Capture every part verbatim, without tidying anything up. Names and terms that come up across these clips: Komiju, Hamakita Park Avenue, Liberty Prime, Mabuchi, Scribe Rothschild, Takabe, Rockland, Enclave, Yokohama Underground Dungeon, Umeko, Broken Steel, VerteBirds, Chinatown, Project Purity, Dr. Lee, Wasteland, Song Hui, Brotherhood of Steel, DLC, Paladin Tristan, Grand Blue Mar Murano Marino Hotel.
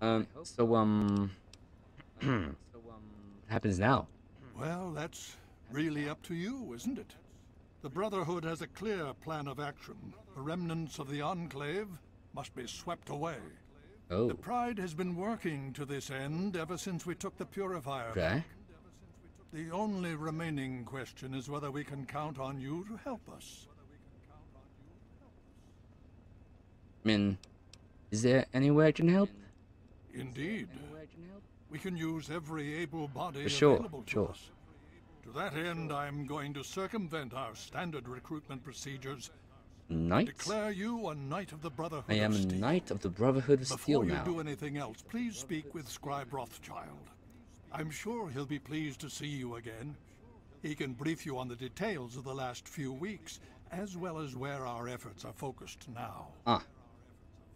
Um, so, um, so, um, what happens now? Well, that's really up to you, isn't it? The Brotherhood has a clear plan of action. The remnants of the Enclave must be swept away. Oh. The Pride has been working to this end ever since we took the Purifier. Okay. The only remaining question is whether we can count on you to help us. I mean, is there any way I can help? Indeed. We can use every able body sure, available to sure. us. To that end, I'm going to circumvent our standard recruitment procedures. Knight? Declare you a Knight of the Brotherhood I am a Knight of the Brotherhood of Steel now. Before you do anything else, please speak with Scribe Rothschild. I'm sure he'll be pleased to see you again. He can brief you on the details of the last few weeks, as well as where our efforts are focused now. Ah.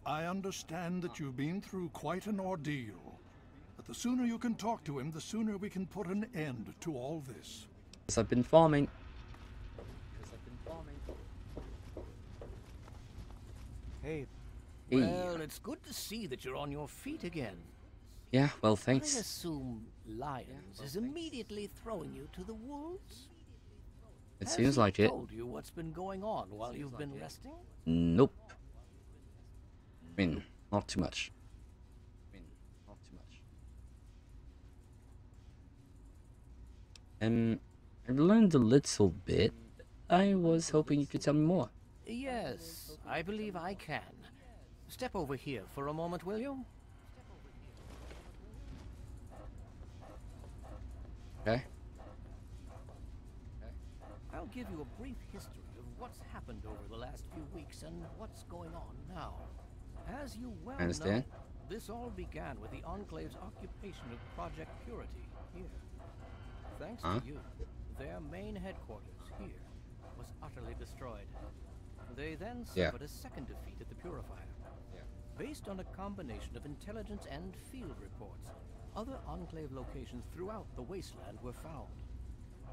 I understand that you've been through quite an ordeal. But the sooner you can talk to him, the sooner we can put an end to all this. Yes, I've been farming. Hey. Well, it's good to see that you're on your feet again. Yeah, well, thanks. I assume Lions yeah, well, is immediately thanks. throwing you to the wolves? It Has seems like it. told you what's been going on while you've been like resting? Nope. I mean, not too much. I mean, not too much. Um, I've learned a little bit. I was hoping you could tell me more. Yes, I believe I can. Step over here for a moment, will you? Okay. I'll give you a brief history of what's happened over the last few weeks and what's going on now. As you well I understand. know, this all began with the Enclave's occupation of Project Purity here. Thanks huh? to you, their main headquarters here was utterly destroyed. They then suffered yeah. a second defeat at the Purifier. Yeah. Based on a combination of intelligence and field reports, other Enclave locations throughout the Wasteland were found.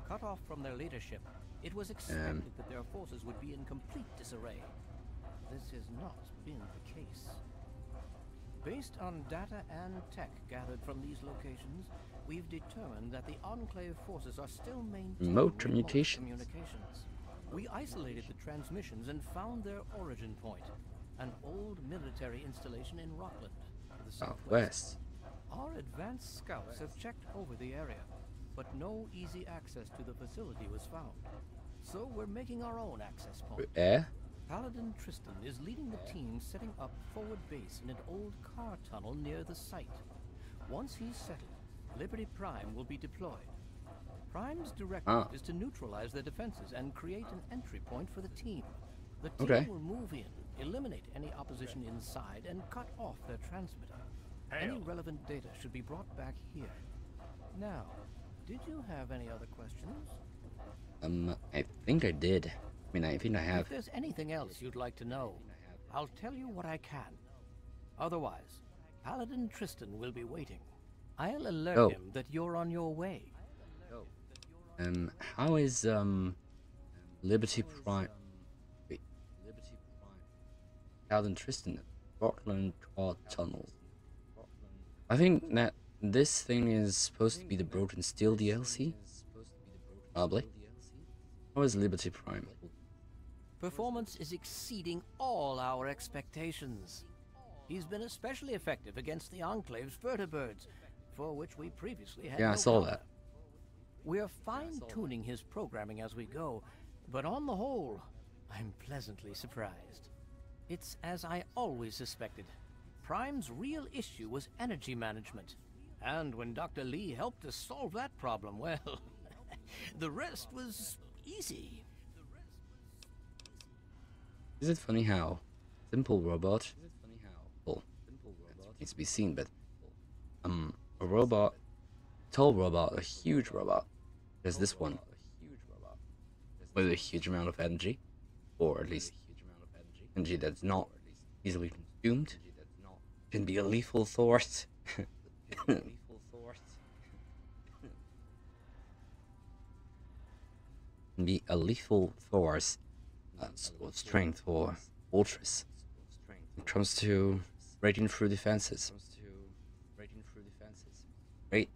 Cut off from their leadership, it was expected um. that their forces would be in complete disarray. This has not been the case. Based on data and tech gathered from these locations, we've determined that the Enclave forces are still maintaining remote communications. We isolated the transmissions and found their origin point, an old military installation in Rockland, to the southwest. Our advanced scouts have checked over the area, but no easy access to the facility was found. So we're making our own access point. Air? Paladin Tristan is leading the team setting up forward base in an old car tunnel near the site. Once he's settled, Liberty Prime will be deployed. Prime's directive ah. is to neutralize their defenses and create an entry point for the team. The team okay. will move in, eliminate any opposition inside, and cut off their transmitter. Hail. Any relevant data should be brought back here. Now, did you have any other questions? Um, I think I did. I mean, I think I have. If there's anything else you'd like to know, I'll tell you what I can. Otherwise, Paladin Tristan will be waiting. I'll alert oh. him that you're on your way. Um, how is, um, Liberty Prime... Wait. Liberty Prime... Paladin Tristan, Rockland Car Tunnel. I think that this thing is supposed to be the Broken Steel D L C? Probably. How is Liberty Prime? Performance is exceeding all our expectations. He's been especially effective against the Enclave's VerteBirds, for which we previously had Yeah, no I saw that. We're fine-tuning his programming as we go, but on the whole, I'm pleasantly surprised. It's as I always suspected. Prime's real issue was energy management. And when Doctor Lee helped us solve that problem, well, the rest was easy. Is it funny how simple robot well, it needs to be seen, but um, a robot tall robot, a huge robot. There's this one with a huge amount of energy, or at least energy that's not easily consumed, can be a lethal source. Can be a lethal source, uh, sort of strength or fortress. It comes to breaking through defenses. breaking through the fences. Great.